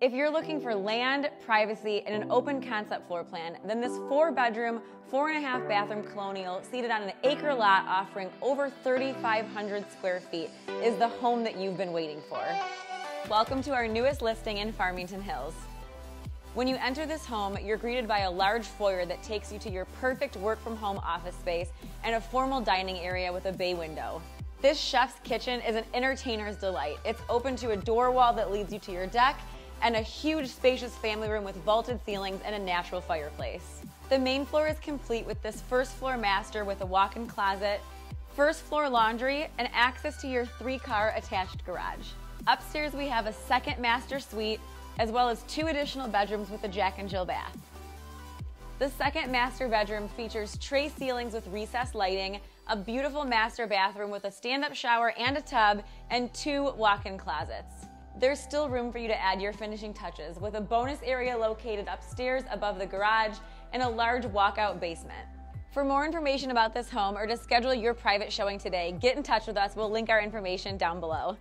If you're looking for land, privacy, and an open concept floor plan, then this 4-bedroom, 4.5-bathroom colonial seated on an acre lot offering over 3,500 square feet is the home that you've been waiting for. Welcome to our newest listing in Farmington Hills. When you enter this home, you're greeted by a large foyer that takes you to your perfect work-from-home office space and a formal dining area with a bay window. This chef's kitchen is an entertainer's delight. It's open to a door wall that leads you to your deck, and a huge spacious family room with vaulted ceilings and a natural fireplace. The main floor is complete with this first floor master with a walk-in closet, first floor laundry, and access to your 3-car attached garage. Upstairs we have a second master suite, as well as 2 additional bedrooms with a Jack and Jill bath. The second master bedroom features tray ceilings with recessed lighting, a beautiful master bathroom with a stand-up shower and a tub, and 2 walk-in closets. There's still room for you to add your finishing touches, with a bonus area located upstairs above the garage and a large walkout basement. For more information about this home or to schedule your private showing today, get in touch with us. We'll link our information down below.